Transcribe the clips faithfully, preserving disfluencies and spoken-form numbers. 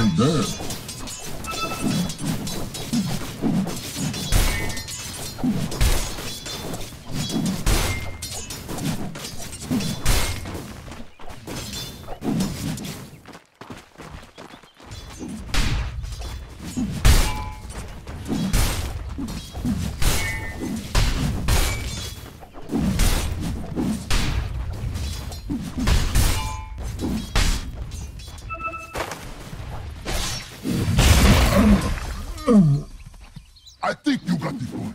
isn't there. I think you got the point.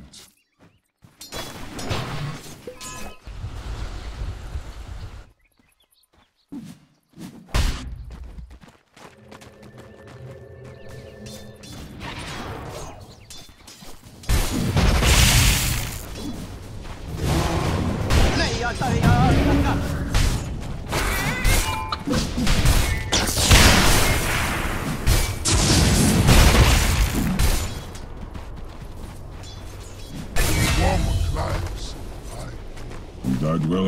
Well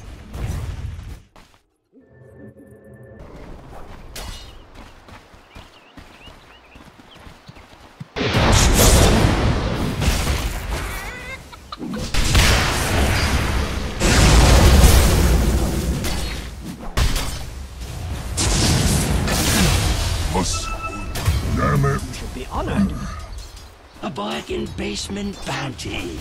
Damn it. You should be honored. A bargain in basement bounty.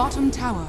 Bottom tower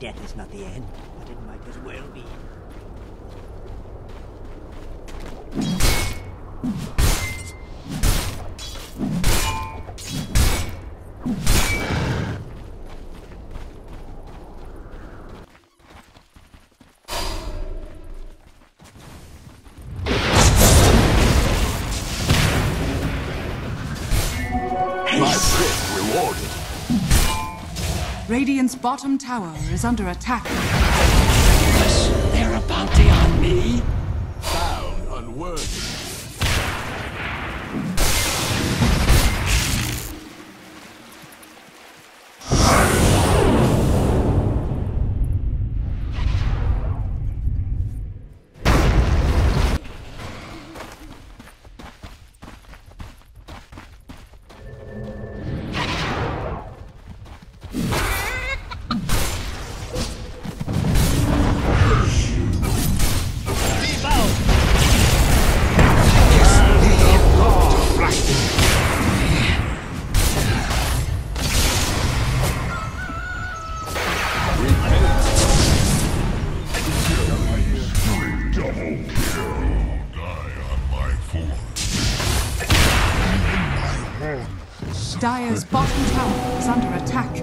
Death is not the end, but it might as well be. My trip rewarded. Radiant's bottom tower is under attack. Yes, they're a bounty on me. Found unworthy. Dire's bottom tower is under attack.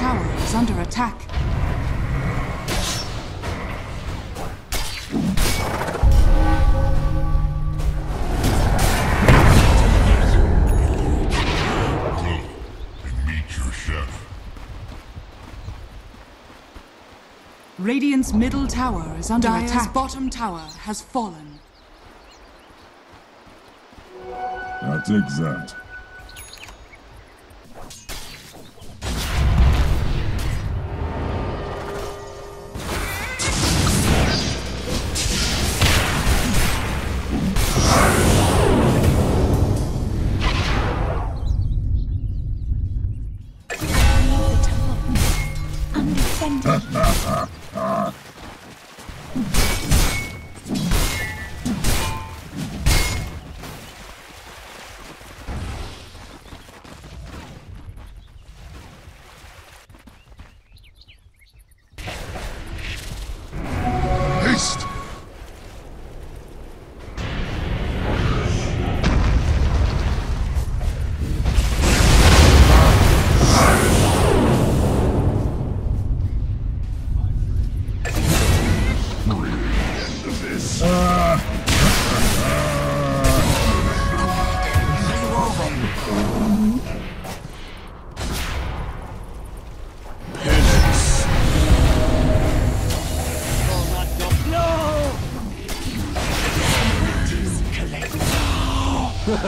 tower is under attack. Radiant's middle tower is under Dire's attack. Bottom tower has fallen. I'll take that.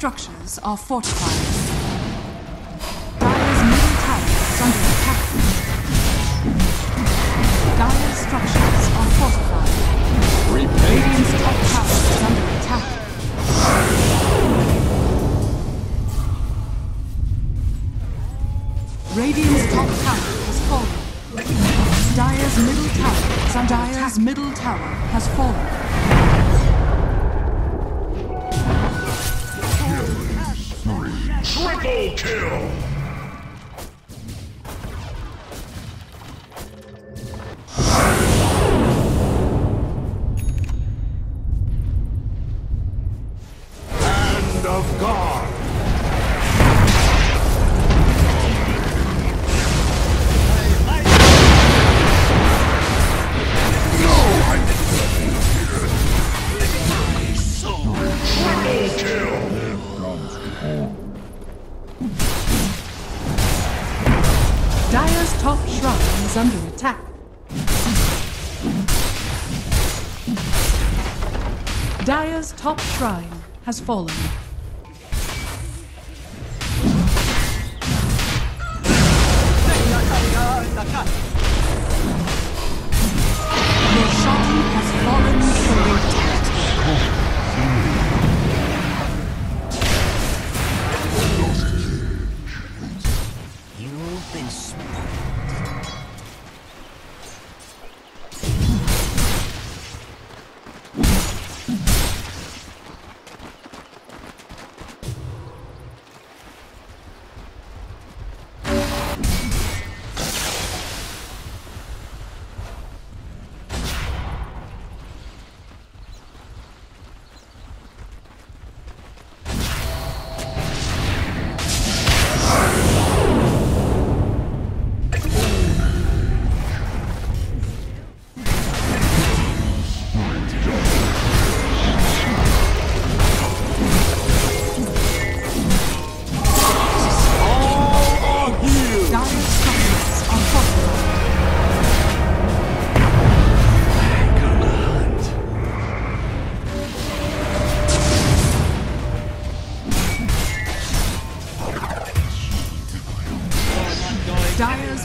Structures are fortified. Dire's middle tower is under attack. Dire's structures are fortified. Radiant's top tower is under attack. Radiant's top tower has fallen. Dire's middle tower is under attack. Dire's middle tower has fallen. Triple kill! Hand of God! No, I didn't so triple kill! Here comes the ball. Dire's top shrine is under attack. Dire's top shrine has fallen. Your shrine has fallen.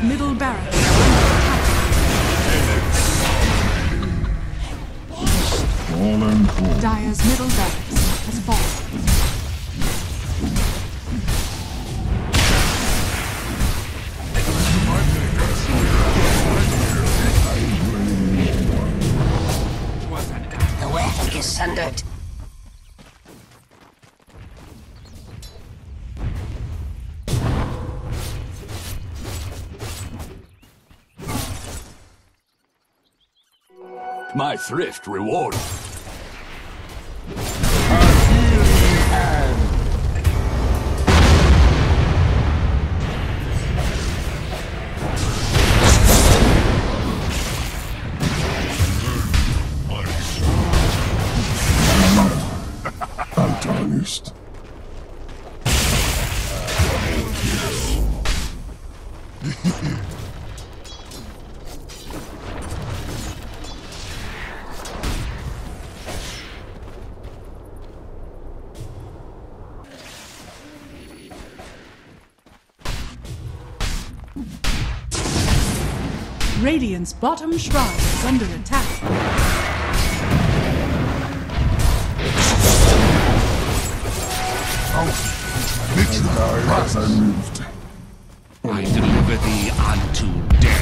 Middle barracks under attack. Dire's middle barracks has fallen. The web is sundered. My thrift reward. Antagonist. Radiant's bottom shrine is under attack. Oh, literally, as I moved. I deliver thee unto death.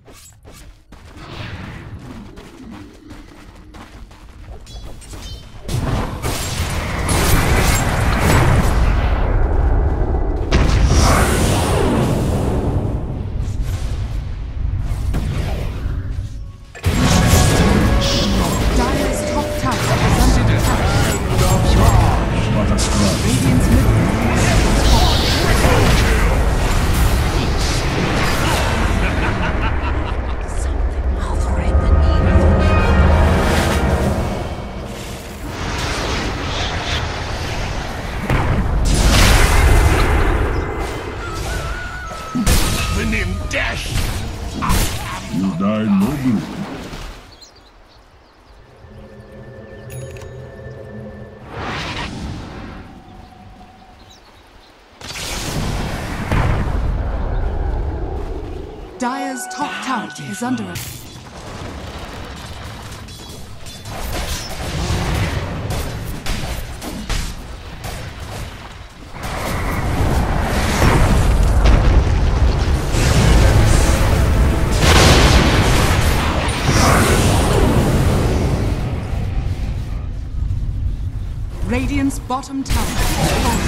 Dire's top tower is under attack. Radiant's bottom tower is falling.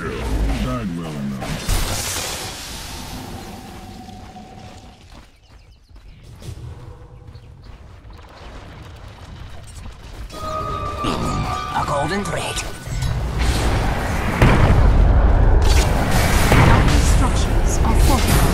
Kill. Died well enough. A golden thread. Our structures are fortified.